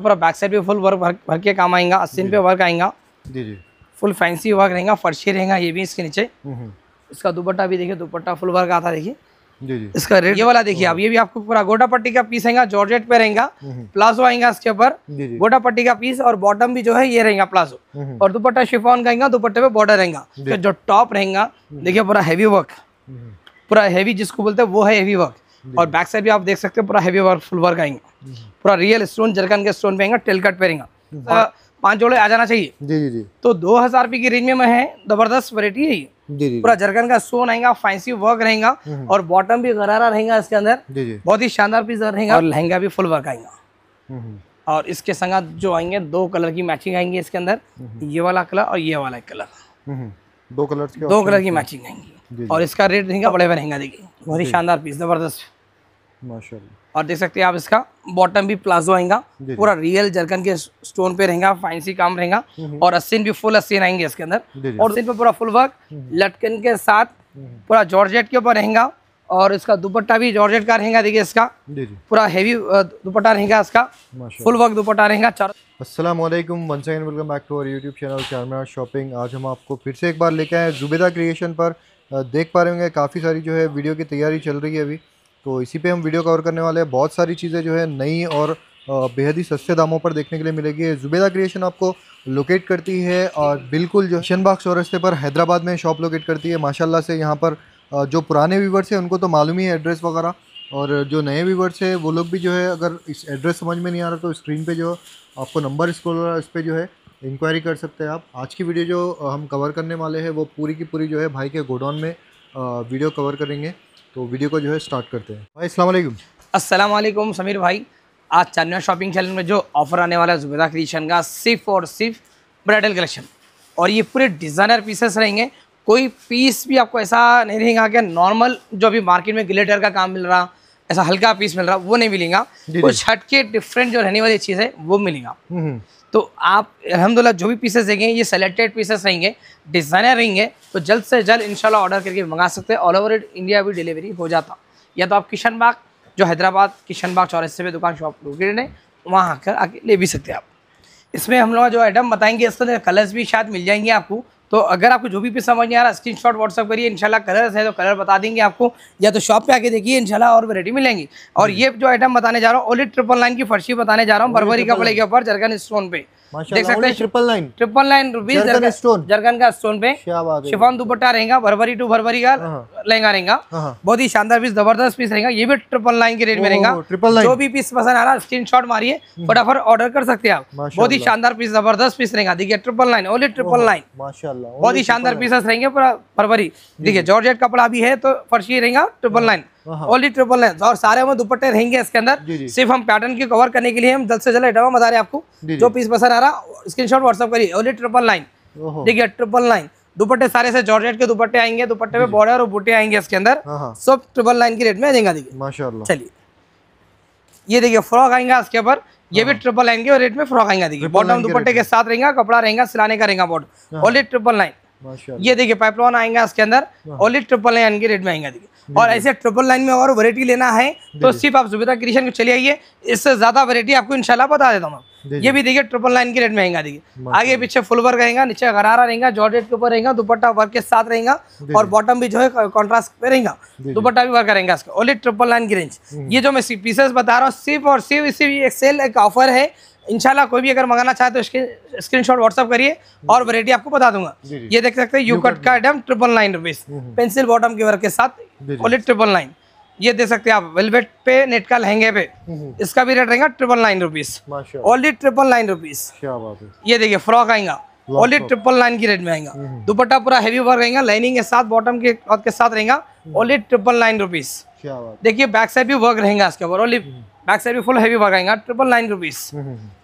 पूरा back side पे full work भर के काम आएगा। 80 पे वर्क आएगा, फुल फैंसी वर्क रहेगा, फर्शी रहेगा। ये भी इसके नीचे इसका दुपट्टा भी देखिए, दुपट्टा फुल वर्क आता है। देखिए इसका रेट ये वाला देखिए आप, ये भी आपको पूरा गोटा पट्टी का पीस आएगा, जॉर्जेट पे रहेगा, प्लाजो आएगा इसके ऊपर, गोटा पट्टी का पीस और बॉटम भी जो है ये रहेगा प्लाजो, और दुपट्टा शिफॉन का, दुपट्टे पे बॉर्डर रहेगा। तो जो टॉप रहेगा देखिये पूरा हैवी वर्क, पूरा हैवी जिसको बोलते हैं वो है हैवी वर्क। और बैक साइड भी आप देख सकते हैं पूरा हैवी वर्क, फुल वर्क आएंगे, पूरा रियल स्टोन, जरकन के स्टोन पे आएंगे, टेल कट पे रहेगा। 5 जोड़े आ जाना चाहिए। जी। तो 2000 रुपए की रेंज में है, जबरदस्त वैरायटी है ये। पूरा जरकन का स्टोन आएगा, फैंसी वर्क रहेगा और बॉटम भी गरारा रहेगा इसके अंदर, बहुत ही शानदार पीस रहेगा। और लहंगा भी फुल वर्क आएगा और इसके संग जो आएंगे 2 कलर की मैचिंग आएंगे इसके अंदर, ये वाला कलर और ये वाला कलर, 2 कलर की मैचिंग आएंगी। और इसका रेट रहेगा बड़े रहेंगे। देखिए बहुत ही शानदार पीस, जबरदस्त माशाल्लाह। और देख सकते हैं आप इसका बॉटम भी प्लाजो आएगा, पूरा रियल जरकन के स्टोन पे रहेगा, फैंसी काम रहेगा। और अस्सीन भी फुल अस्सीन आएंगे इसके अंदर, और अस्सीन पे पूरा फुल वर्क लटकन के साथ पूरा जॉर्जेट के ऊपर रहेगा। और इसका दुपट्टा भी जॉर्जेट का रहेगा। देखिए इसका पूरा हैवी दुपट्टा रहेगा, इसका फुल वर्क दुपट्टा रहेगा। अस्सलाम वालेकुम, once again welcome back to our YouTube channel camera shopping. आज हम आपको फिर से एक बार लेके आए जुबैदा क्रिएशन पर। देख पा रहे होंगे काफ़ी सारी जो है वीडियो की तैयारी चल रही है अभी, तो इसी पे हम वीडियो कवर करने वाले हैं। बहुत सारी चीज़ें जो है नई और बेहद ही सस्ते दामों पर देखने के लिए मिलेगी। जुबैदा क्रिएशन आपको लोकेट करती है और बिल्कुल जो किशन बाग चौरस्ते पर हैदराबाद में शॉप लोकेट करती है। माशाल्लाह से यहाँ पर जो पुराने व्यूवर्स हैं उनको तो मालूम ही है एड्रेस वगैरह, और जो नए व्यूवर्स हैं वो लोग भी जो है अगर इस एड्रेस समझ में नहीं आ रहा तो स्क्रीन पर जो आपको नंबर स्क्रॉल हो रहा है उस पर जो है इंक्वायरी कर सकते हैं आप। आज की वीडियो जो हम कवर करने वाले हैं वो पूरी की पूरी जो है भाई के गोडाउन में वीडियो कवर करेंगे। तो वीडियो को जो है स्टार्ट करते हैं। भाई अस्सलाम वालेकुम। अस्सलाम वालेकुम समीर भाई, आज चांदना शॉपिंग चैनल में जो ऑफर आने वाला है जुबैदा क्रिएशन का, सिर्फ और सिर्फ ब्राइडल कलेक्शन, और ये पूरे डिज़ाइनर पीसेस रहेंगे। कोई पीस भी आपको ऐसा नहीं रहेगा कि नॉर्मल जो अभी मार्केट में ग्लिटर का काम मिल रहा, ऐसा हल्का पीस मिल रहा, वो नहीं मिलेगा। कुछ हटके डिफरेंट जो रहने वाली चीज़ है वो मिलेगा। तो आप अल्हम्दुलिल्लाह जो भी पीसेस देखें ये सेलेक्टेड पीसेस रहेंगे, डिज़ाइनर रहेंगे। तो जल्द से जल्द इंशाल्लाह ऑर्डर करके मंगा सकते हैं। ऑल ओवर इंडिया भी डिलीवरी हो जाता, या तो आप किशन बाग जो हैदराबाद किशन बाग चौरस्ते में दुकान शॉप लोकेटेड है वहाँ आकर आके ले भी सकते हैं आप। इसमें हम लोग जो आइटम बताएंगे इसके अंदर कलर्स भी शायद मिल जाएंगे आपको। तो अगर आपको जो भी पीस समझ नहीं आ रहा स्क्रीनशॉट व्हाट्सअप करिए, इंशाल्लाह कलर्स है तो कलर बता देंगे आपको, या तो शॉप पे आके देखिए इंशाल्लाह और वैरायटी मिलेंगी। और ये जो आइटम बताने जा रहा हूँ ओनली 999 की फर्शी बताने जा रहा हूँ, बर्बरी कपड़े के ऊपर, जरकन स्टोन पे देख सकते हैं। 999 रुपीज जरकन का स्टोन पे शिफॉन दुपट्टा रहेगा, भरभरी टू भरभरी का लहंगा रहेगा। बहुत ही शानदार पीस, जबरदस्त पीस रहेगा। ये भी 999 के रेट में रहेगा। जो भी पीस पसंद आ रहा है स्क्रीनशॉट मारिए, फटाफट ऑर्डर कर सकते हैं आप। बहुत ही शानदार पीस, जबरदस्त पीस रहेगा। देखिए 999 ओनली 999, माशाल्लाह बहुत ही शानदार पीसेस रहेंगे। पूरा भरभरी देखिए, जॉर्जेट कपड़ा भी है तो फर्शी रहेगा 999 ओनली 999। और सारे में दुपट्टे रहेंगे इसके अंदर। सिर्फ हम पैटर्न के कवर करने के लिए हम जल्द से जल्द आइटम बता रहे हैं आपको। जो पीस पसंद आ रहा स्क्रीनशॉट व्हाट्सएप करिए, ओनली 999 देखिए 999। दुपट्टे सारे से जॉर्जेट के दुपट्टे आएंगे, दुपट्टे पे बॉर्डर और बूटे आएंगे इसके अंदर, सब 999 के रेट में आएगा। देखिए माशाल्लाह। चलिए ये देखिए फ्रॉक आएगा इसके ऊपर, ये भी 999 के रेट में फ्रॉक आएगा। देखिए बॉटम दुपट्टे के साथ रहेगा, कपड़ा रहेगा, सिलाने का रहेगा बॉर्डर, ओनली 999। ये देखिए पाइपलाइन आएगा इसके अंदर, ओनली 999 के रेट में आएगा। देखिए और ऐसे 999 में और वैरायटी लेना है तो सिर्फ आप जुबैदा क्रिएशन को चले आइए, इससे ज्यादा वैरायटी आपको इंशाल्लाह बता देता हूँ। ये भी देखिए 999 के रेट में आएगा। देखिए आगे पीछे फुल वर्क रहेगा, नीचे गरारा रहेगा, जॉर्जेट के ऊपर रहेगा, दुपट्टा वर्क के साथ रहेगा और बॉटम भी जो है कॉन्ट्रास्ट पे रहेगा, दुपट्टा भी वर्क रहेगा इसका, ओनली 999 की रेंज। ये जो मैं पीसेस बता रहा हूँ सिर्फ और सिर्फ इसी सेल एक ऑफर है। इंशाल्लाह कोई भी अगर मंगाना चाहे तो इसके स्क्रीनशॉट व्हाट्सअप करिए और वैरायटी आपको बता दूंगा। ये देख सकते हैं यू कट का आइटम 999 रुपीज, पेंसिल बॉटम के वर्क के साथ, ओनली 999। ये देख सकते हैं आप वेलवेट पे नेट का लहंगे पे, इसका भी रेट रहेगा 999 रुपीज, ओनली 999 रुपीज। ये देखिए फ्रॉक आएगा, ओनली 999 की रेट में आएगा। दुपट्टा पूरा हैवी वर्क रहेगा, लाइनिंग के साथ, बॉटम के साथ रहेगा, ओनली 999 रुपीज। देखिए बैक साइड भी वर्क रहेगा इसके ऊपर, ओनली बैक साइड भी फुल हैवी वर्क आएगा 999 रुपीज।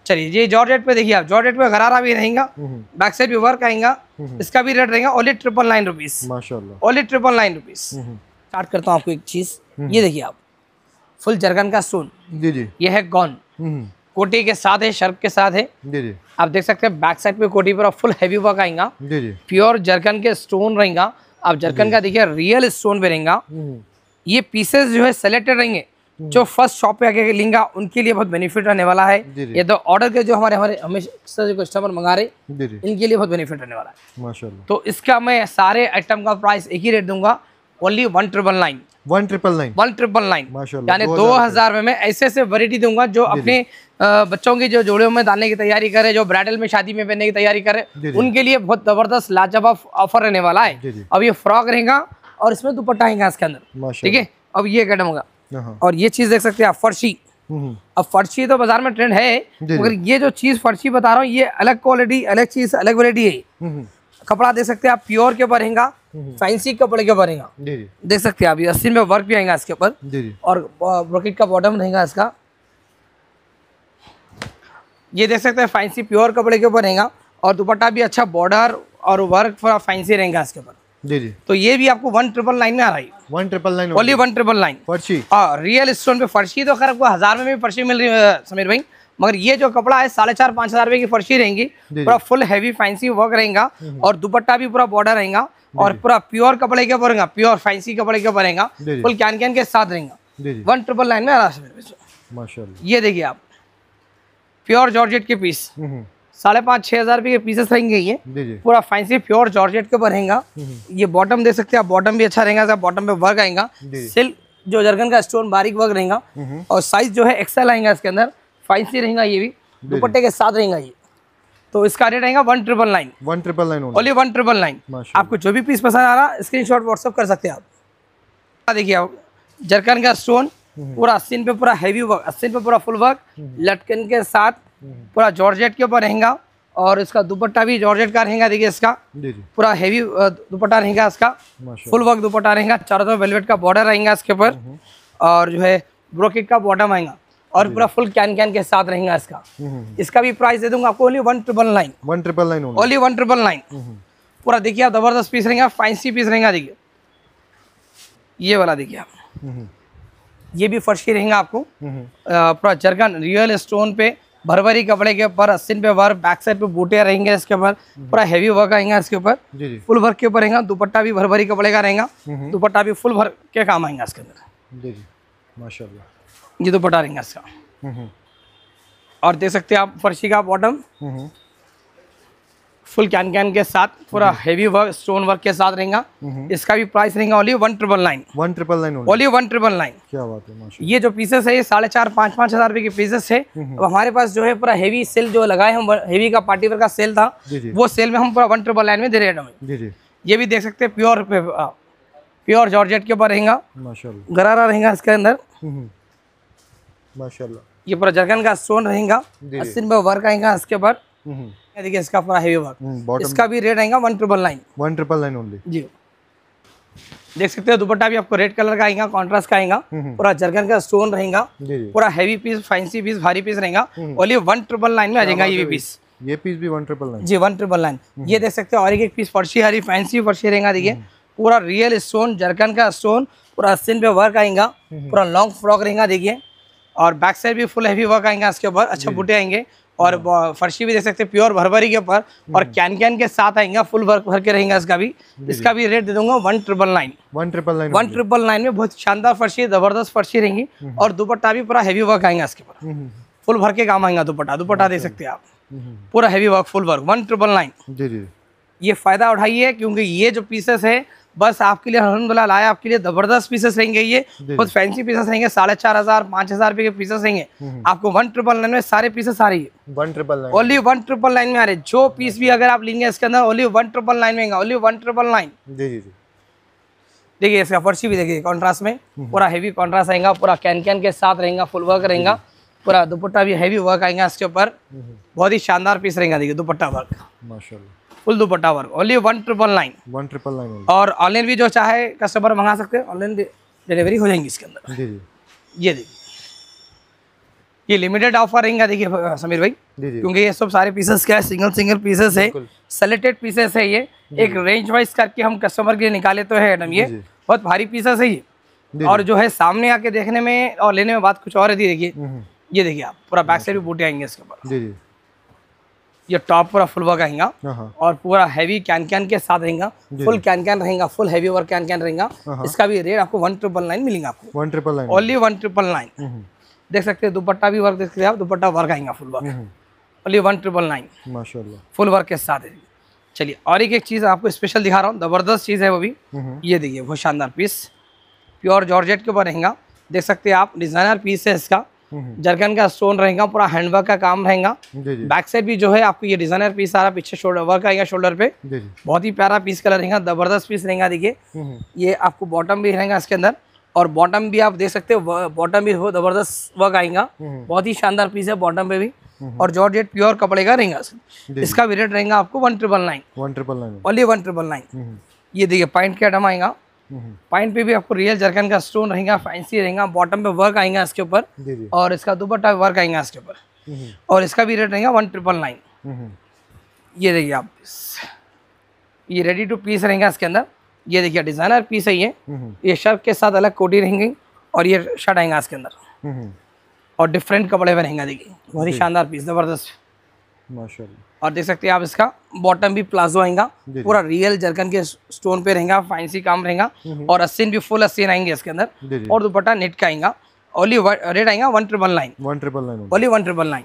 चलिए ये जॉर्जेट पे देखिए आप, जॉर्जेट पे घरारा भी रहेगा, बैक साइड भी वर्क आएगा, इसका भी रेट रहेगा only 999 rupees, only 999 rupees. Start करता हूँ आपको एक चीज, ये देखिए आप फुल जरगन का स्टोन, ये है गॉन, कोटी के साथ है, शर्प के साथ है। आप देख सकते हैं बैक साइड पे कोटी पर फुल हैवी वर्क आएगा, प्योर जरगन के स्टोन रहेगा। आप जरगन का देखिए रियल स्टोन पे रहेगा। ये पीसेस जो है सेलेक्टेड रहेंगे, जो फर्स्ट शॉप पे आके लेंगे उनके लिए बहुत बेनिफिट रहने वाला है। ये दो ऑर्डर के जो हमारे हमारे हमेशा जो कस्टमर मंगा रहे इनके लिए बहुत बेनिफिट रहने वाला है माशाल्लाह। तो इसका मैं सारे आइटम का प्राइस एक ही रेट दूंगा, ओनली 1,999 यानी 2,000 में मैं ऐसे ऐसे वैरायटी दूंगा जो अपने बच्चों की जो जोड़ियों में डालने की तैयारी करे, जो ब्राइडल में शादी में पहनने की तैयारी करे उनके लिए बहुत जबरदस्त लाजवाब ऑफर रहने वाला है। अब ये फ्रॉक रहेगा और इसमें दुपट्टा रहेगा इसके अंदर, ठीक है। अब ये आइटम होगा और ये चीज देख सकते हैं आप फर्शी। अब फर्शी तो बाजार में ट्रेंड है मगर ये जो चीज फर्शी बता रहा हूँ ये अलग क्वालिटी, अलग चीज, अलग वैरायटी है। कपड़ा देख सकते हैं आप प्योर के ऊपर रहेगा, फैंसी कपड़े के ऊपर रहेगा, देख सकते हैं आप। ये 80 में वर्क भी आएगा इसके ऊपर और ब्रोकेट का बॉटम रहेगा इसका। ये देख सकते हैं फैंसी प्योर कपड़े के ऊपर रहेगा और दुपट्टा भी अच्छा बॉर्डर और वर्क थोड़ा फैंसी रहेगा इसके ऊपर। तो ये भी आपको 1,999 में आ रही है, 1,999 ओनली 1,999 फर्शी। और रियल स्टोन पे फर्शी तो खैर आपको 1,000 में भी फर्शी मिल रही है समीर भाई, मगर ये जो कपड़ा है 4,500-5,000 रुपए की फर्शी रहेंगी, पूरा फुल हैवी फैंसी वर्क रहेगा और दुपट्टा भी पूरा बॉर्डर रहेगा और पूरा प्योर कपड़े के ऊपर रहेगा, प्योर फैंसी कपड़े के ऊपर रहेगा, फुल कैन कैन के साथ रहेगा। 1,999 में आ रहा है माशाल्लाह। ये देखिए आप प्योर जॉर्जेट के पीस 5,500-6,000 रुपए के पीसेस रहेंगे। ये पूरा फैंसी प्योर जॉर्जेट के ऊपर रहेगा। ये बॉटम देख सकते हैं आप, बॉटम भी अच्छा रहेगा, बॉटम पे वर्क आएगा, सिल्क जो जर्गन का स्टोन बारीक वर्क रहेगा और साइज जो है एक्सेल आएगा इसके अंदर, फैंसी रहेगा ये भी, दुपट्टे के साथ रहेगा। ये तो इसका रेट रहेगा 1,999 ओनली 1,999। आपको जो भी पीस पसंद आ रहा स्क्रीनशॉट व्हाट्सएप कर सकते हैं आप। देखिए आप जर्गन का स्टोन पूरा 80 पे पूरा हैवी वर्क, 80 पे पूरा फुल वर्क लटकन के साथ पूरा जॉर्जेट के ऊपर रहेगा और इसका दुपट्टा भी जॉर्जेट का रहेगा। देखिए इसका पूरा हैवी दुपट्टा रहेगा, इसका फुल वर्क दुपट्टा रहेगा, चारों तरफ वेलवेट का बॉर्डर रहेगा इसके ऊपर और जो है ब्रोकेट का बॉटम आएगा और पूरा फुल कैन कैन के साथ रहेगा इसका। इसका भी प्राइस दे दूंगा आपको ओनली 1,999 ओनली 1,999। पूरा देखिए आप जबरदस्त पीस रहेगा, फैंसी पीस रहेगा। देखिए ये वाला देखिए आप, ये भी फर्शी रहेगा आपको, पूरा जर्गन रियल स्टोन पे भरभरी कपड़े के ऊपर, 80 पे वर्क, बैक साइड पे बूटे रहेंगे इसके ऊपर, पूरा हैवी वर्क आएगा इसके ऊपर, फुल वर्क के ऊपर रहेगा, दुपट्टा भी भरभरी कपड़े का रहेगा, दुपट्टा भी फुल भर के काम आएगा इसके अंदर। जी जी माशाल्लाह, ये दुपट्टा रहेगा इसका और देख सकते हैं आप फर्शी का बॉटम फुल कैन कैन के साथ पूरा हैवी वर्क स्टोन वर्क के साथ रहेगा। इसका भी प्राइस रहेगा ओनली 1,999 ओनली 1,999। क्या बात है माशाल्लाह। ये जो पीसेस है ये 4,500-5,000 रुपए के पीसेस है। अब हमारे पास जो है पूरा हैवी सेल जो लगाए हम, हैवी का पार्टी वेयर का सेल था, वो सेल में हम पूरा 1,999 में दे रहे हैं। ये भी देख सकते हैं प्योर प्योर जॉर्जेट के ऊपर रहेगा, गरारा रहेगा इसके अंदर माशाल्लाह। ये पूरा जर्गन का स्टोन रहेगा, 80 में वर्क आएगा इसके ऊपर। देखिए इसका पूरा हैवी वर्क, इसका भी रेट आएगा 1,999 ओनली जी। देख सकते हैं दुपट्टा भी आपको रेड कलर का आएगा, कॉन्ट्रास्ट का आएगा, पूरा जर्गन का स्टोन रहेगा, पूरा हैवी पीस, फैंसी पीस, भारी पीस रहेगा, ओनली 1,999 में आ जाएगा। ये पीस, ये पीस भी 1,999 जी 1,999। ये देख सकते हैं और एक पीस फर्शी, हरी फैंसी फर्शी रहेगा। देखिए पूरा रियल स्टोन जर्गन का स्टोन, पूरा 80 पे वर्क आएगा, पूरा लॉन्ग फ्रॉक रहेगा। देखिए और बैक साइड भी फुल हैवी वर्क आएगा इसके ऊपर, अच्छे बूटे आएंगे और फर्शी भी देख सकते हैं प्योर भरभरी के ऊपर और कैन कैन के साथ आएंगे, फुल वर्क भर के रहेगा इसका भी। इसका भी रेट दे दूंगा 1,999 में। बहुत शानदार फर्शी, जबरदस्त फर्शी रहेंगी और दुपट्टा भी पूरा हैवी वर्क आएगा इसके ऊपर, फुल भर के काम आएगा दुपट्टा। दुपट्टा देख सकते हैं आप पूरा हैवी वर्क, फुल वर्क 1,999। ये फायदा उठाइए क्योंकि ये जो पीसेस है बस आपके लिए अल्हम्दुलिल्लाह लाया आपके लिए जबरदस्त पीसेस रहेंगे। ये बहुत फैंसी पीसेस रहेंगे, 4,500-5,000 रुपए के पीसेस रहेंगे। आपको 1,999 में सारे पीसेस आ रही है, 1,999 ओनली 1,999 में आ रहे। जो पीस भी अगर आप लेंगे इसके अंदर ओनली 1,999 में, ओनली 1,999 जी। देखिए इसका फर्शी भी देखिए कॉन्ट्रास्ट में, पूरा हैवी कॉन्ट्रास्ट आएगा, पूरा कैन कैन के साथ रहेगा, फुल वर्क रहेगा, पूरा दुपट्टा भी हैवी वर्क आएगा इसके ऊपर। बहुत ही शानदार पीस रहेगा। देखिए दुपट्टा वर्क माशाल्लाह, फुल दुपट्टा वर्क ओनली 1,999 और ऑनलाइन भी जो चाहे कस्टमर मंगा सकते हैं, ऑनलाइन डिलीवरी हो जाएंगी इसके अंदर। ये देखिए ये लिमिटेड ऑफर रहेगा। देखिए समीर भाई क्योंकि ये सब सारे पीसेस क्या है, सिंगल सिंगल पीसेस है, सेलेक्टेड पीसेस है। ये एक रेंज वाइज करके हम कस्टमर के लिए निकाले तो है मैडम, ये बहुत भारी पीसेस है ये और जो है सामने आके देखने में और लेने में बात कुछ और है। देखिए ये देखिए आप पूरा बैक साइड भी बूटे आएंगे इसके ऊपर। ये टॉप पूरा फुल वर्क रहेगा और पूरा हैवी कैन कैन के साथ रहेगा, फुल कैन कैन रहेगा, full heavy work can can रहेगा। इसका भी रेट आपको 1,999 मिलेगा, आपको 1,999 ओनली 1,999। देख सकते हैं दुपट्टा भी वर्क, देख सकते हैं आप दुपट्टा वर्क आएगा फुल वर्क, ओनली 1,999 माशाल्लाह फुल वर्क के साथ। चलिए और एक चीज़ आपको स्पेशल दिखा रहा हूँ, ज़बरदस्त चीज़ है वो भी, ये देखिए बहुत शानदार पीस प्योर जॉर्जेट के ऊपर रहेगा। देख सकते हैं आप डिज़ाइनर पीस है, इसका जरकन का स्टोन रहेगा, पूरा हैंडवर्क का काम रहेगा। बैक साइड भी जो है आपको ये डिजाइनर पीस आ रहा है, पीछे शोल्डर वर्क आएगा शोल्डर पे, बहुत ही प्यारा पीस कलर रहेगा, जबरदस्त पीस रहेगा। देखिए ये आपको बॉटम भी रहेगा इसके अंदर, और बॉटम भी आप देख सकते हो, बॉटम भी हो जबरदस्त वर्क आएगा, बहुत ही शानदार पीस है बॉटम पे भी, और जॉर्जेट प्योर कपड़े का रहेगा। इसका भी रेट रहेगा आपको 1,999 ओनली 1,999। ये देखिए पॉइंट के आइटम आएगा, पॉइंट पे भी आपको रियल जरकन का स्टोन रहेगा, फैंसी रहेगा, बॉटम पे वर्क आएगा इसके ऊपर, और इसका दुपट्टा वर्क आएगा इसके ऊपर, और इसका भी रेट रहेगा 1,999। ये देखिए आप, ये रेडी टू पीस रहेगा इसके अंदर। ये देखिए डिजाइनर पीस है ये शर्ट के साथ अलग कोटी रहेंगी, और ये शर्ट आएगा इसके अंदर, और डिफरेंट कपड़े में रहेंगे। देखिए बहुत ही शानदार पीस, जबरदस्त माशाल्लाह। और देख सकते हैं आप इसका बॉटम भी प्लाजो आएगा, पूरा रियल जरकन के स्टोन पे रहेगा, फैंसी काम रहेगा, और अस्सीन भी फुल अस्सीन आएंगे इसके अंदर, और दुपट्टा नेट का आएगा। ओनली रेट आएगा 1,999 only 1,999।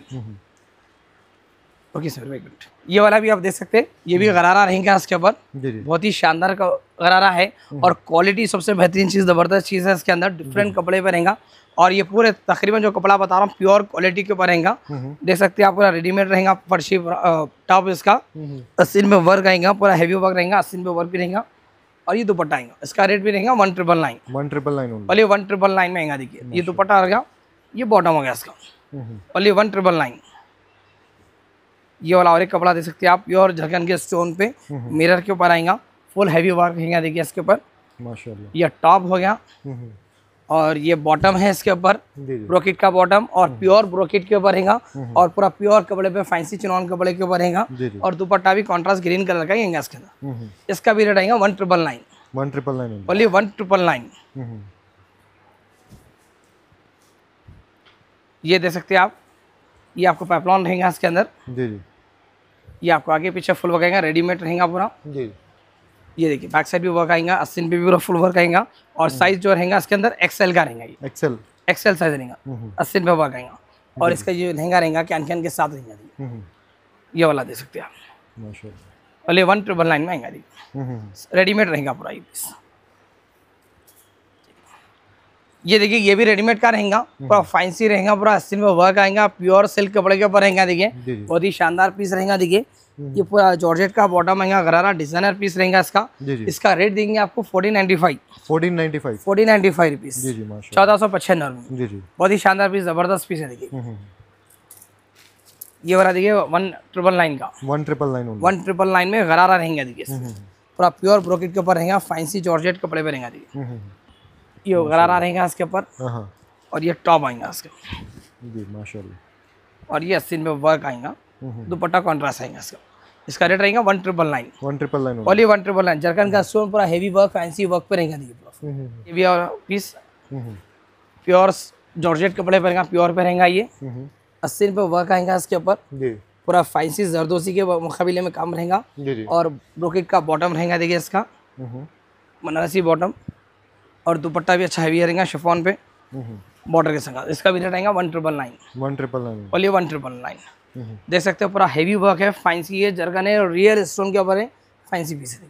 Okay sir very good. ये वाला भी आप देख सकते हैं, ये भी गरारा रहेगा इसके ऊपर, बहुत ही शानदार गरारा है, और क्वालिटी सबसे बेहतरीन चीज़, ज़बरदस्त चीज़ है इसके अंदर, डिफरेंट कपड़े पर रहेगा। और ये पूरे तकरीबन जो कपड़ा बता रहा हूँ प्योर क्वालिटी के ऊपर रहेगा। देख सकते हैं आप पूरा रेडीमेड रहेगा, फर्शी टॉप इसका अस्सीन में वर्क आएगा, पूरा हैवी वर्क रहेगा, अस्सीन में वर्क भी रहेगा, और ये दुपट्टा आएगा। इसका रेट भी रहेगा 1,999 ओनली 1,999 में आएगा। देखिए ये दुपट्टा रहेगा, ये बॉटम होगा इसका, ओनली 1,999। ये वाला और एक कपड़ा देख सकते हैं आप, प्योर जरकन के स्टोन पे मिरर के ऊपर आएगा, फुल हैवी वर्क रहेगा। देखिए इसके ऊपर माशाल्लाह ये टॉप हो गया, और ये बॉटम है इसके ऊपर, ब्रोकेट का बॉटम, और प्योर ब्रोकेट के ऊपर रहेगा, और पूरा प्योर कपड़े पे फैंसी चिनॉन कपड़े के ऊपर रहेगा, और दुपट्टा भी कॉन्ट्रास्ट ग्रीन कलर का रहेगा इसके अंदर। इसका भी रेट आएगा 1,999 ओनली 1,999। ये देख सकते हैं आप, ये आपको पैपलॉन रहेगा इसके अंदर, ये आपको आगे पीछे फुल वर्क आएगा, रेडीमेड रहेगा पूरा। ये देखिए बैक साइड भी वर्क आएगा, अस्सीन पे भी पूरा फुल वर्क आएगा, और साइज जो रहेगा इसके अंदर एक्सएल का रहेगा, ये एक्सएल साइज रहेगा, अस्सीन पे वर्क आएगा, और इसका ये लहंगा रहेगा कैन कैन के साथ रहेगा। ये वाला देख सकते हैं आप माशाल्लाह, ओनली 1,999 में आएगा। देखिए रेडीमेड रहेगा पूरा ये पीस। ये देखिए ये भी रेडीमेड का रहेगा, पूरा फैंसी रहेगा, पूरा अस्सीन में वर्क आएगा, प्योर सिल्क कपड़े के ऊपर रहेगा। देखिए बहुत ही शानदार पीस रहेगा। देखिए ये पूरा जॉर्जेट का बॉटम आएगा, गरारा डिजाइनर पीस रहेगा इसका। इसका रेट देंगे आपको 1,495 रुपीस, 1,495 में। बहुत ही शानदार पीस, जबरदस्त पीस है। देखिए ये वाला देखिए 1,999 का, 1,999 में गरारा रहेगा। देखिए पूरा प्योर ब्रोकेट के ऊपर रहेगा, फैंसी जॉर्जेट कपड़े पे रहेगा। देखिए ये गरारा रहेगा इसके ऊपर, और ये टॉप आएगा इसके माशाल्लाह, और ये अस्सीन में वर्क आएगा, दुपट्टा कॉन्ट्रास्ट आएगा इसका। इसका रेट रहेगा 1,999 ओनली 1,999। जरकन का स्टोन पूरा हैवी वर्क, फैंसी वर्क पे रहेगा। देखिए ये भी और पीस प्योर जॉर्जेट कपड़े पे रहेगा, प्योर पे रहेगा, ये अस्सीन पे वर्क आएगा इसके ऊपर, पूरा फैंसी जरदोसी के मुकाबले में काम रहेगा, और ब्रोकेट का बॉटम रहेगा। देखिए इसका बनारसी बॉटम, और दुपट्टा भी अच्छा हैवी रहेगा शिफॉन पे बॉर्डर के संग। इसका भी रेट आएगा 1,999 ओनली 1,999। देख सकते हो पूरा हैवी वर्क है, फैंसी है, जरगन है, और रियल स्टोन के ऊपर है, फैंसी पीस है।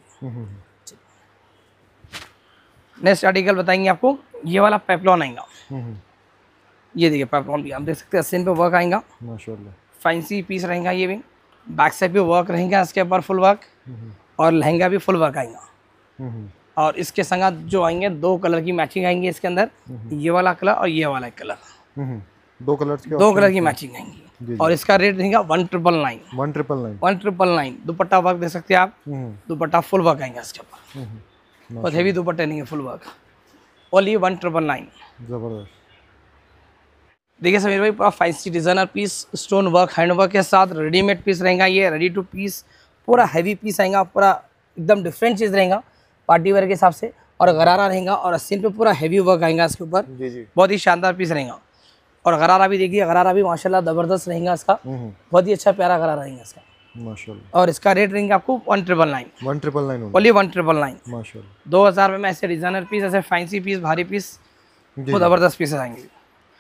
नेक्स्ट आर्टिकल बताएंगे आपको, ये वाला पेपलॉन आएगा। ये देखिए पेपलॉन भी आप देख सकते हैं, अस्सीन पे वर्क आएगा माशाल्लाह, फैंसी पीस रहेगा। ये भी बैक साइड पे वर्क रहेगा इसके ऊपर, फुल वर्क, और लहंगा भी फुल वर्क आएगा, और इसके संग जो आएंगे दो कलर की मैचिंग आएंगी इसके अंदर, ये वाला कलर और ये वाला कलर, दो कलर की मैचिंग आएंगी। और इसका रेट रहेगा 1,999 दुपट्टा वर्क दे सकते हैं आप, दुपट्टा फुल वर्क आएगा इसके ऊपर, बहुत हैवी दुपट्टा नहीं है, फुल वर्क, ओनली 1,999। जबरदस्त देखिए समीर भाई, पूरा fancy designer piece, stone work, handwork के साथ रेडीमेड पीस रहेगा। ये रेडी टू पीस पूरा हैवी पीस आएगा, पूरा एकदम डिफरेंट चीज़ रहेगा पार्टी वेयर के हिसाब से, और गरारा रहेगा, और अस्सीन पे पूरा हैवी वर्क आएगा इसके ऊपर, बहुत ही शानदार पीस रहेगा। और गरारा भी देखिए, गरारा भी माशाल्लाह ज़बरदस्त रहेगा इसका, बहुत ही अच्छा प्यारा गरारा रहेगा इसका। माशाल्लाह। और इसका रेट रहेंगे आपको 1999 ओनली 1999 माशाल्लाह। 2000 में ऐसे डिजाइनर पीस, ऐसे फैंसी पीस, भारी पीस, बहुत जबरदस्त पीसेस आएंगे।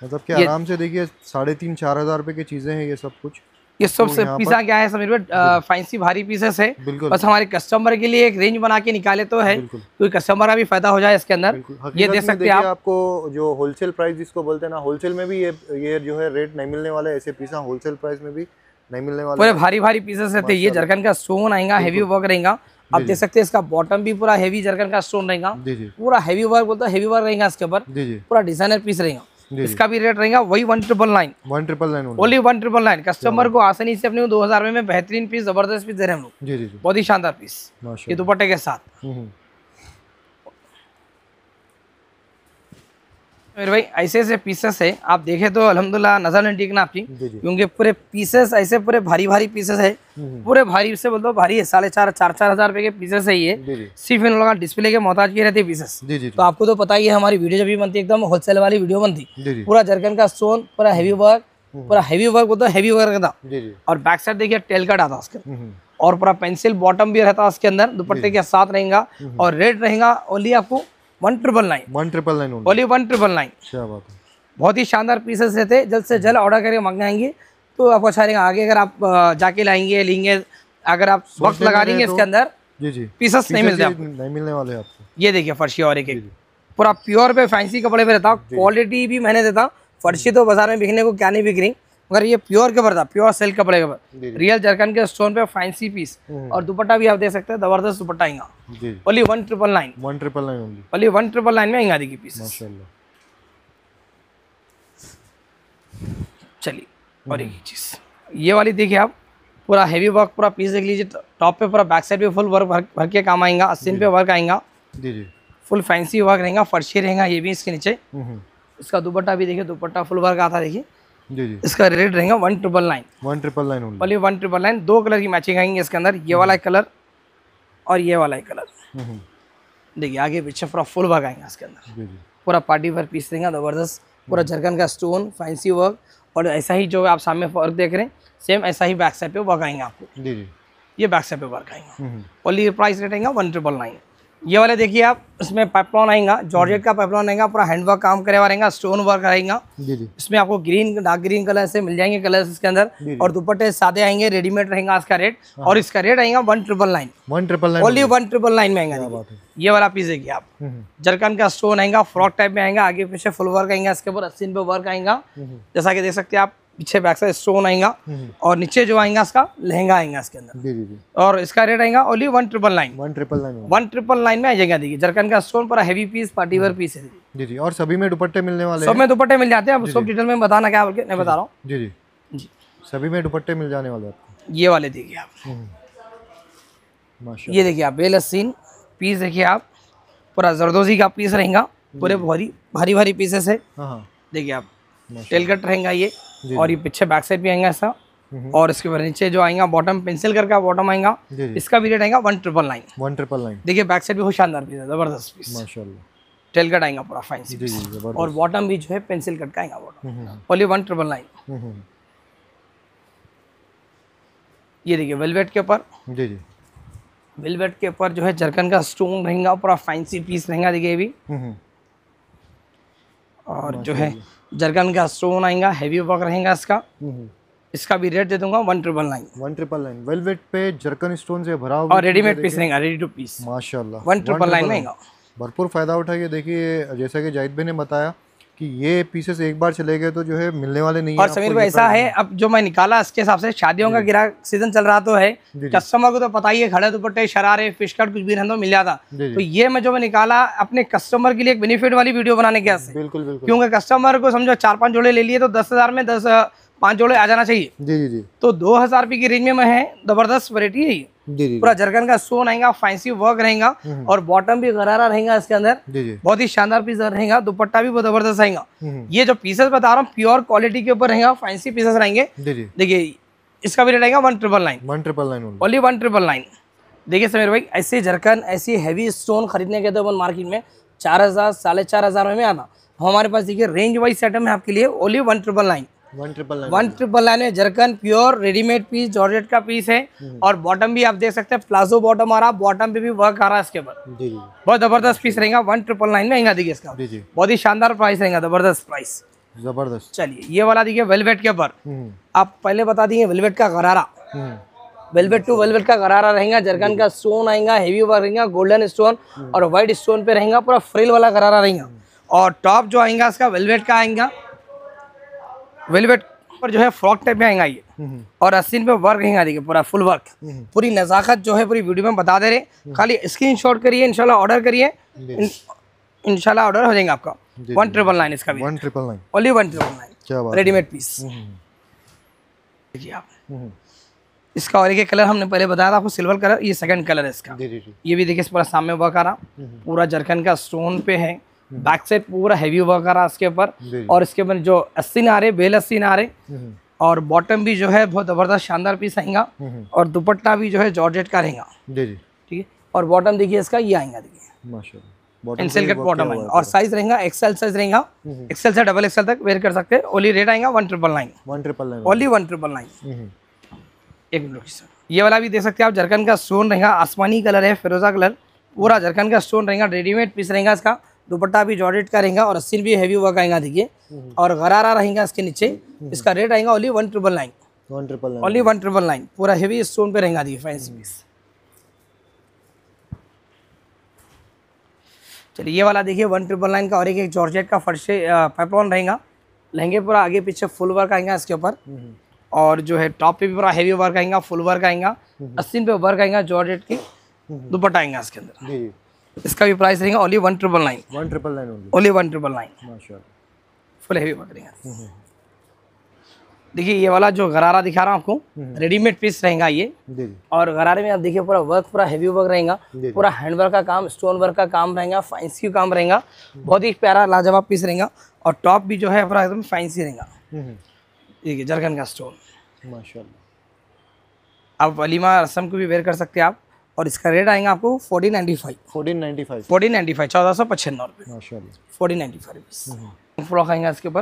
मतलब कि आराम से देखिए 3500-4000 रुपए की चीजें हैं ये सब कुछ। ये सबसे पीसा क्या है समीर भाई, फैंसी भारी पीसेस है। बस हमारे कस्टमर के लिए एक रेंज बना के निकाले तो है, कोई कस्टमर का भी फायदा हो जाए इसके अंदर। ये देख सकते हैं आप, आपको जो होलसेल प्राइस जिसको बोलते हैं ना, होलसेल में भी ये जो है रेट नहीं मिलने वाला है। ऐसे पीसा होलसेल प्राइस में भी नहीं मिलने वाला, पूरे भारी भारी पीसेस रहते हैं। ये जरकन का स्टोन आएगा, हेवी वर्क रहेगा। आप देख सकते हैं इसका बॉटम भी पूरा हेवी जरकन का स्टोन रहेगा, पूरा हेवी वर्क, बोलते हेवी वर्क रहेगा इसके ऊपर, पूरा डिजाइनर पीस रहेगा। इसका भी रेट रहेगा वही 1999 ओनली 1999। कस्टमर को आसानी से अपने 2000 में बेहतरीन पीस, जबरदस्त पीस दे रहे हैं हम लोग। जी जी, बहुत ही शानदार पीस ये दुपट्टे के साथ। मेरे भाई ऐसे ऐसे पीसेस है, आप देखे तो अल्हम्दुलिल्लाह नजर नहीं टिकना आपकी, क्योंकि पूरे पीसेस ऐसे पूरे भारी भारी पीसेस है। पूरे भारी से मतलब भारी है, 4500-4000 रुपए के पीसेस है। ये सिर्फ इन लोगों का डिस्प्ले के मोहताज के रहते हैं पीसेस। तो आपको तो पता ही है, हमारी वीडियो जब भी बनती है एकदम होलसेल वाली वीडियो बनती, पूरा जरकन का स्टोन, पूरा हेवी वर्क, पूरा हेवी वर्क होता है, हेवी वर्क था। और बैक साइड देखिए टेल कट आता उसके, और पूरा पेंसिल बॉटम भी रहता है उसके अंदर, दुपट्टे के साथ रहेगा। और रेट रहेगा ओनली आपको 1999 ओनली 1999। क्या बात है, बहुत ही शानदार पीसेस रहते हैं। जल्द से जल्द ऑर्डर करके मंगाएंगे तो आपको अच्छा रहेगा। आगे अगर आप जाके लाएंगे लेंगे, अगर आप वक्त लगा लेंगे इसके अंदर, जी जी, पीसेस नहीं मिलते, नहीं मिलने वाले आपको। ये देखिए फर्शी और एक पूरा प्योर पे फैंसी कपड़े पे रहता, क्वालिटी भी मैंने देता। फर्शी तो बाजार में बिकने को क्या नहीं बिक रही, मगर ये प्योर के ऊपर था, प्योर सिल्क कपड़े के ऊपर, रियल जरकन के स्टोन पे फैंसी पीस। और दुपट्टा भी आप देख सकते हैं, जबरदस्त दुपट्टा आएगा ओनली 1999 ओनली 1999 में आएगा देखिए पीस माशाल्लाह। चलिए और एक चीज ये वाली देखिए आप, पूरा हेवी वर्क, पूरा पीस देख लीजिए। टॉप पे पूरा, बैक साइड पे फुल वर्क भर के काम आएगा। आस्तीन पे वर्क आएगा, फुल फैंसी वर्क रहेगा, फर्शी रहेगा ये भी इसके नीचे। इसका दुपट्टा भी देखिए, दुपट्टा फुल वर्क आता देखिए। जी जी, इसका रेट रहेगा 1999 ओनली 1999। दो कलर की मैचिंग आएंगे इसके अंदर, ये वाला कलर और ये वाला कलर। देखिए आगे पीछे पूरा फुल वर्क आएगा इसके अंदर, पूरा पार्टी पर पीस रहेगा जबरदस्त, पूरा जरकन का स्टोन, फैंसी वर्क। और ऐसा ही जो आप सामने वर्क देख रहे हैं, सेम ऐसा ही बैक साइड पे वर्क आएंगे आपको। जी जी, ये बैक साइड पे वर्क आएगा। ओनली प्राइस रेट आएगा 1999। ये वाले देखिए आप, इसमें पाइपलाइन आएगा, जॉर्जेट का पाइपलाइन आएगा, पूरा हैंडवर्क काम करवा रहेगा, स्टोन वर्क आएगा। इसमें आपको ग्रीन, डार्क ग्रीन कलर से मिल जाएंगे कलर्स इसके अंदर। और दुपट्टे सादे आएंगे, रेडीमेड रहेगा इसका रेट। और इसका रेट आएगा 1999 ओनली 1999 में आएगा। ये वाला पीस देखिए आप, जरकन का स्टोन आएगा, फ्रॉक टाइप में आएगा, आगे पीछे फुल वर्क आएगा इसके ऊपर, आस्तीन पे वर्क आएगा, जैसा कि देख सकते हैं आप। पीछे बैक साइड स्टोन आएगा, और नीचे जो आएगा इसका लहंगा आएगा इसके अंदर। और इसका रेट आएगा ओनली 1999 में आ जाएगा। देखिए जरकन का स्टोन, पूरा हेवी पीस, पार्टीवेयर पीस है। जी जी, और सभी में दुपट्टे मिलने वाले, सब में दुपट्टे मिल जाते हैं। अब सब डिटेल में बताना क्या बोल के नहीं बता रहा हूँ। जी जी जी, सभी में दुपट्टे मिल जाने वाले आपको। ये वाले देखिए आप, ये देखिए आप बेलसीन पीस देखिए आप, पूरा जरदोजी का पीस रहेगा, पूरे भारी भारी भारी पीसेस है। देखिए आप टेल कट रहेगा ये, और ये पीछे बैक साइड भी आएगा ऐसा। और इसके ऊपर नीचे जो आएगा बॉटम, पेंसिल करके बॉटम आएगा। इसका भी रेट आएगा 1999 देखिए बैक साइड भी बहुत शानदार पीस है, जबरदस्त पीस माशाल्लाह। टेल कट आएगा पूरा फैंसी, और बॉटम भी जो है पेंसिल कट का आएगा बॉटम, ओनली 1999। ये देखिए वेलवेट के ऊपर, जी जी, वेलवेट के ऊपर जो है जरकन का स्टोन रहेगा, पूरा फैंसी पीस रहेगा देखिए ये भी। और जो है जरकन का स्टोन आएगा, हेवी वर्क रहेगा इसका। इसका भी रेट दे दूंगा 1999 वेलवेट पे जरकन स्टोन से भरा हुआ, और रेडीमेड पीस रहेगा, रेडी टू पीस माशाल्लाह। 1999 रहेगा, भरपूर फायदा उठाइए। देखिए जैसा कि जाहिद भाई ने बताया कि ये पीसेस एक बार चले गए तो जो है मिलने वाले नहीं है। और समीर भाई ऐसा है, अब जो मैं निकाला इसके हिसाब से शादियों का गिराक सीजन चल रहा तो है, कस्टमर को तो पता ही है, खड़े दुपट्टे, शरारे, फिश कट कुछ भी रहने तो मिल जाता। तो ये मैं जो मैं निकाला अपने कस्टमर के लिए एक बेनिफिट वाली वीडियो बनाने के वास्ते, बिल्कुल बिल्कुल, क्योंकि कस्टमर को समझो 4-5 जोड़े ले लिए तो 10,000 में 10-5 जोड़े आ जाना चाहिए। जी जी जी, तो 2,000 रुपये की रेंज में है, जबरदस्त वैरायटी है ये। पूरा जरकन का स्टोन आएगा, फैंसी वर्क रहेगा, और बॉटम भी गरारा रहेगा इसके अंदर, बहुत ही शानदार पीस रहेगा। दुपट्टा भी बहुत जबरदस्त आएगा। ये जो पीसेस बता रहा हूँ प्योर क्वालिटी के ऊपर रहेगा, फैंसी पीसेस रहेंगे। देखिए इसका भी रेट आएगा 1999 ओनली 1999। देखिए समीर भाई ऐसे जरकन, ऐसी हैवी स्टोन खरीदने के तो मार्केट में 4,000-4,500 में आता। हमारे पास देखिए रेंज वाइज सेटअप है आपके लिए only 1999। 1,999 zircon pure readymade piece georgette का पीस है। और बॉटम भी आप देख सकते हैं प्लाजो बॉटम आ रहा, बॉटम पे भी वर्क आ रहा है इसके ऊपर। बहुत जबरदस्त पीस रहेगा, 1,999 में रहेगा। देखिए इसका बहुत ही शानदार प्राइस रहेगा, जबरदस्त प्राइस, जबरदस्त। चलिए ये वाला देखिए वेलवेट के ऊपर, आप पहले बता दिए वेलवेट का गरारा, वेलवेट टू वेलवेट का गरारा रहेगा, जरकन का स्टोन आएगा, हेवी वर्क रहेगा, गोल्डन स्टोन और व्हाइट स्टोन पे रहेगा, पूरा फ्रिल वाला गरारा रहेगा। और टॉप जो आएगा इसका वेलवेट का आएगा, वेलवेट पर जो है फ्रॉक टाइप में आएगा ये, और 80 पे वर्क रहेगा। देखिए पूरा फुल वर्क, पूरी नजाकत जो है पूरी वीडियो में बता दे रहे, खाली स्क्रीनशॉट करिए, इंशाल्लाह ऑर्डर करिए, इंशाल्लाह ऑर्डर हो जाएगा आपका। 1,999 इसका भी, 1,999 ओनली, 1,999 रेडीमेड पीस। देखिए आप इसका और एक कलर हमने पहले बताया था आपको, सिल्वर कलर, ये सेकंड कलर है इसका। ये भी देखिए पूरा सामने वर्क आ रहा, पूरा जरकन का स्टोन पे है, बैक साइड पूरा हैवी वर्क आ रहा इसके ऊपर। और इसके ऊपर जो 80 आ रहे, बेल 80 आ रहे। और बॉटम भी जो है बहुत जबरदस्त शानदार पीस आएगा, और दुपट्टा भी जो है जॉर्जेट का रहेगा, ठीक है। और बॉटम देखिए इसका ये आएगा, देखिए एनसेल का बॉटम आएगा। और साइज रहेगा एक्सएल साइज रहेगा, एक्सएल से डबल एक्सएल तक वेयर कर सकते हैं। ओनली रेट आएगा 1,999, ओनली 1,999। एक मिनट सर, ये वाला भी देख सकते हैं आप, जरकन का स्टोन रहेगा, आसमानी कलर है, फिरोजा कलर, पूरा जरकन का स्टोन रहेगा, रेडीमेड पीस रहेगा इसका। दुपट्टा भी जॉर्जेट का रहेगा, और अस्सी भी हैवी वर्क आएगा देखिए, और गरारा रहेगा इसके नीचे। इसका रेट आएगा ओनली 1,999, ओनली 1,999, पूरा हैवी स्टोन पे रहेगा देखिए, फैंसी पीस। चलिए ये वाला देखिए 1,999 का, और एक जॉर्जेट का फर्श पैपलॉन रहेगा, लहंगे पूरा आगे पीछे फुल वर्क आएगा इसके ऊपर। और जो है टॉप पे भी पूरा हैवी वर्क आएगा, फुल वर्क आएगा, 80 पे वर्क आएगा जॉर्जेट की, दुपट्टा आएगा इसके अंदर। इसका भी प्राइस रहेगा only 1,999, only 1,999, full heavy work रहेगा। देखिए ये वाला जो गरारा दिखा रहा हूँ आपको, रेडीमेड पीस रहेगा ये। और गरारे में आप देखिए पूरा वर्क, पूरा हैवी वर्क रहेगा, पूरा हैंडवर्क का काम, स्टोन वर्क का काम रहेगा, फैंसी काम रहेगा, बहुत ही प्यारा लाजवाब पीस रहेगा। और टॉप भी जो है पूरा एकदम फैंसी रहेगा, देखिए जरकन का स्टोन, माशाल्लाह। आप वलीमा रस्म को भी वेयर कर सकते हैं आप। और इसका रेट आएगा आपको 1,495, 1,495, 1,495। फ्रॉक आएगा इसके ऊपर,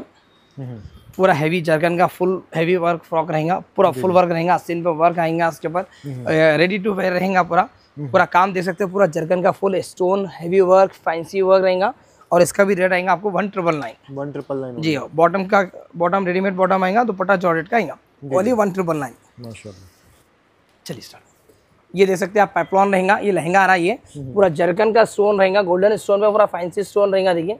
पूरा हैवी जरकन का फुल हैवी वर्क फ्रॉक रहेगा, पूरा फुल वर्क रहेगा, सीन पे वर्क आएगा इसके ऊपर, रेडी टू वेयर रहेगा पूरा। पूरा काम देख सकते हैं, पूरा जरकन का full stone, heavy work, fancy work रहेगा। और इसका भी रेट आएगा आपको 1,999, 1,999 जी। बॉटम का बॉटम रेडीमेड बॉटम आएगा, दुपट्टा जॉर्जेट का आएगा, ओनली 1,999। चलिए स्टार्ट, ये देख सकते हैं आप पैपलॉन रहेगा, ये लहंगा आ रहा है, ये पूरा जरकन का स्टोन रहेगा, गोल्डन स्टोन पे पूरा फैंसी स्टोन रहेगा, देखिए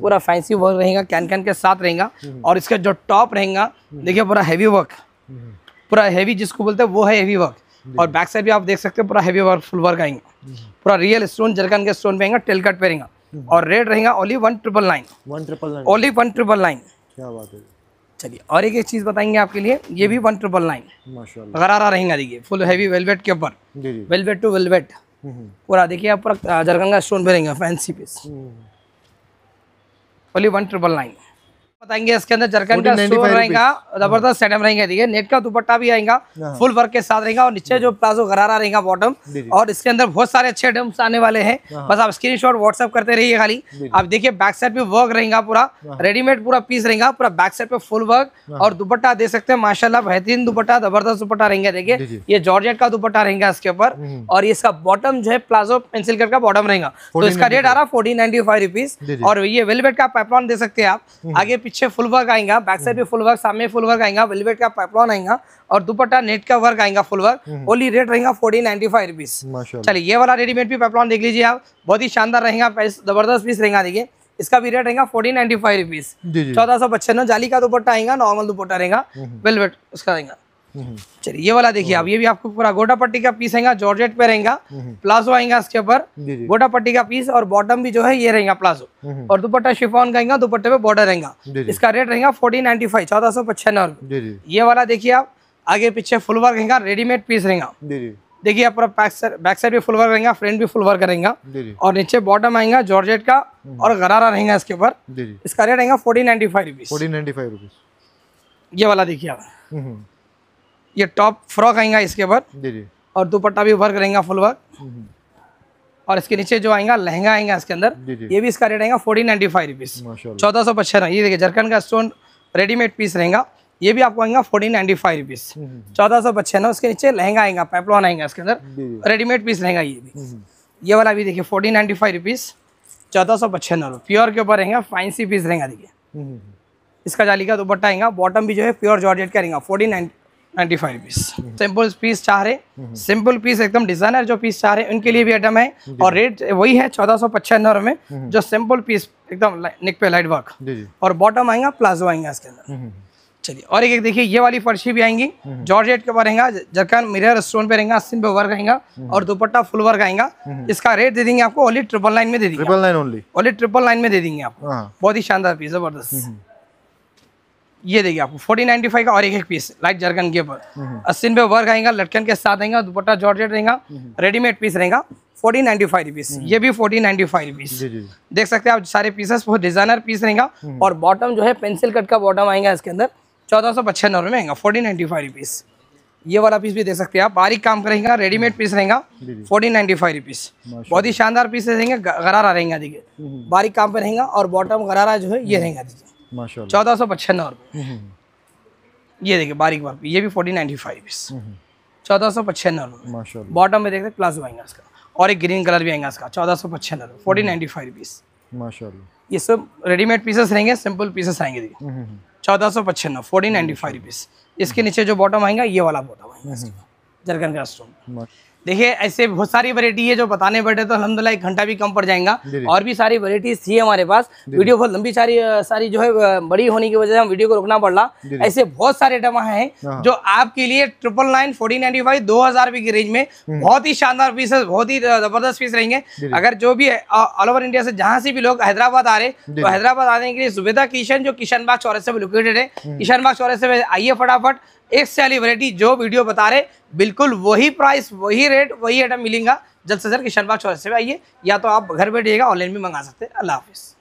पूरा फैंसी वर्क रहेगा, कैनकन के साथ रहेगा। और इसका जो टॉप रहेगा देखिए पूरा हैवी वर्क, पूरा हैवी जिसको बोलते हैं वो है हैवी वर्क। और बैक साइड भी आप देख सकते हैं पूरा हैवी वर्क, फुल वर्क आएगा, पूरा रियल स्टोन जरकन के स्टोन पे आएगा, टेल कट पे रहेगा। और रेट रहेगा ओनली 1,999, ओनली 1,999, क्या बात है। चलिए और एक चीज बताएंगे आपके लिए, ये भी 1,999 गरारा रहेगा, देखिए फुल हैवी वेलवेट के ऊपर, वेलवेट टू वेलवेट, पूरा देखिए आप पूरा जरकन का स्टोन पे रहेगा, फैंसी पीस, ओनली 1,999 बताएंगे। इसके अंदर जरकन का स्टोन रहेगा, जबरदस्त सेटअप रहेगा, देखिए नेट का दुपट्टा भी आएगा, फुल वर्क के साथ रहेगा। और नीचे जो प्लाजो गरारा रहेगा बॉटम, और इसके अंदर बहुत सारे अच्छे आइटम्स आने वाले हैं, बस आप स्क्रीनशॉट व्हाट्सएप करते रहिए खाली। आप देखिए बैक साइड पे वर्क रहेगा, पूरा रेडीमेड पूरा पीस रहेगा, पूरा बैक साइड पे फुल वर्क। और दुपट्टा दे सकते हैं माशाल्लाह, बेहतरीन दुपट्टा, जबरदस्त दुपट्टा रहेगा, देखिए ये जॉर्जेट का दुपट्टा रहेगा इसके ऊपर। और ये इसका बॉटम जो है प्लाजो पेंसिल कट का बॉटम रहेगा, तो इसका रेट आ रहा 1,495 रुपीज। और ये वेलवेट का पैपलॉन दे सकते हैं आप, आगे पीछे फुल वर्क आएगा, बैक साइड भी फुल वर्क, सामने फुल वर्क आएगा, वेलवेट का पैपलॉन आएगा, और दुपट्टा नेट का वर्क आएगा, फुल वर्क। ओनली रेट रहेगा 1,495 रुपीज। चलिए ये वाला रेडीमेड भी पैपलॉन देख लीजिए आप, बहुत ही शानदार रहेगा, जबरदस्त पीस रहेगा, देखिए इसका भी रेट रहेगा 1,495 रुपीज, 1,495। जाली का दुपट्टा आएगा, नॉर्मल दुपट्टा रहेगा, वेलवेट उसका रहेगा। चलिए ये वाला देखिए आप, ये भी आपको पूरा गोटा पट्टी का पीस आएगा, जॉर्जेट पे रहेगा, प्लाजो आएगा इसके ऊपर, गोटा पट्टी का पीस। और बॉटम भी जो है ये रहेगा प्लाजो, और दुपट्टा शिफॉन का आएगा, दुपट्टे पे बॉर्डर रहेगा। इसका रेट रहेगा 1,495, 1,495। ये वाला देखिए आप, आगे पीछे फुल वर्क रहेगा, रेडीमेड पीस रहेगा, देखिए आप पूरा बैक साइड भी फुल वर्क रहेगा, फ्रंट भी फुल वर्क रहेगा। और नीचे बॉटम आएगा जॉर्जेट का, और गरारा रहेगा इसके ऊपर। इसका रेट रहेगा 1,495 रुपीज। ये वाला देखिए आप, ये टॉप फ्रॉक आएगा इसके ऊपर, और दुपट्टा भी वर्क रहेगा, फुल वर्क। और इसके नीचे जो आएगा लहंगा आएगा इसके अंदर, ये भी इसका रेट आएगा 1,495 रुपीज, 1,495। ये देखिए जरकन का स्टोन रेडीमेड पीस रहेगा, ये भी आपको आएगा 1495 रुपीज, 1495। उसके नीचे लहंगा आएगा, पैपलॉन आएगा इसके अंदर, रेडीमेड पीस रहेगा। ये भी ये वाला भी देखिए 1495 रुपीज, 1495। प्योर के ऊपर रहेगा, फैंसी पीस रहेगा। देखिए इसका जाली का दुपट्टा आएगा, बॉटम भी जो है प्योर जॉर्जेट का रहेगा, 1495 रुपीज। सिंपल पीस चाह रहे, सिंपल पीस एकदम डिजाइनर जो पीस चाह रहे हैं उनके लिए भी आइटम है, और रेट वही है 1495 में, जो सिंपल पीस एकदम नेक पे लाइट वर्क और बॉटम आएगा, प्लाजो आएगा इसके अंदर। चलिए और एक देखिए ये वाली फर्शी भी आएंगी, जॉर्जेट के ऊपर रहेगा, जरकन मिरर स्टोन पे रहेगा, सिंपल वर्क रहेगा और दुपट्टा फुल वर्क आएगा। इसका रेट दे देंगे आपको ओनली 999 में दे देंगे, 999 ओनली, ओनली 999 में दे देंगे आपको। बहुत ही शानदार पीस, जबरदस्त। ये देखिए आपको 1495 का और एक पीस लाइट जरकन के ऊपर, अस्सी पे वर्क आएगा, लटकन के साथ आएगा, दुपट्टा जॉर्जेट रहेगा, रेडीमेड पीस रहेगा, 1495 रुपीज। ये भी 1495 रुपीज। देख सकते हैं आप सारे पीसेस, बहुत डिजाइनर पीस रहेगा और बॉटम जो है पेंसिल कट का बॉटम आएगा इसके अंदर, 1495 में आएगा, 1495 रुपीज। ये वाला पीस भी देख सकते हैं आप, बारीक काम करेगा, रेडीमेड पीस रहेगा, 1495 रुपीज। बहुत ही शानदार पीस रहेंगे, गरारा रहेगा, देखिए बारीक काम पे रहेगा और बॉटम गरारा जो है ये रहेगा, देखिए 1495 रुपये। ये देखिए बारीक वर्क, ये भी 1495 रुपीज, 1495। बॉटम में देख सकते प्लाजो आएगा इसका और एक ग्रीन कलर भी आएगा इसका, 1495, 1495 रुपीज। माशाल्लाह ये सब रेडीमेड पीसेस रहेंगे, सिंपल पीसेस आएंगे, देखिए 1495, 1495 रुपीज। इसके नीचे जो बॉटम आएगा ये वाला बॉटम आएगा, जरकन का स्टोन। देखिए ऐसे बहुत सारी वैरायटी है, जो बताने बैठे तो अल्हम्दुलिल्लाह एक घंटा भी कम पड़ जाएगा, और भी सारी वैरायटीज थी हमारे पास। वीडियो बहुत लंबी सारी जो है बड़ी होने की वजह से हम वीडियो को रोकना पड़ रहा। ऐसे बहुत सारे आइटम हैं जो आपके लिए 999, 1495, 2000 रुपए की रेंज में बहुत ही शानदार पीसेस, बहुत ही जबरदस्त पीस रहेंगे। अगर जो भी ऑल ओवर इंडिया से जहाँ से भी लोग हैदराबाद आ रहे, तो हैदराबाद आने के लिए ज़ुबैदा क्रिएशन जो किशन बाग चौराहे में लोकेटेड है, किशन बाग चौराहे में आइए फटाफट। एक से वाली वैरायटी जो वीडियो बता रहे, बिल्कुल वही प्राइस, वही रेट, वही आइटम मिलेगा। जल्द से जल्द किशन बाग चौराहे से आइए, या तो आप घर बैठिएगा, ऑनलाइन भी मंगा सकते हैं। अल्लाह हाफिज़।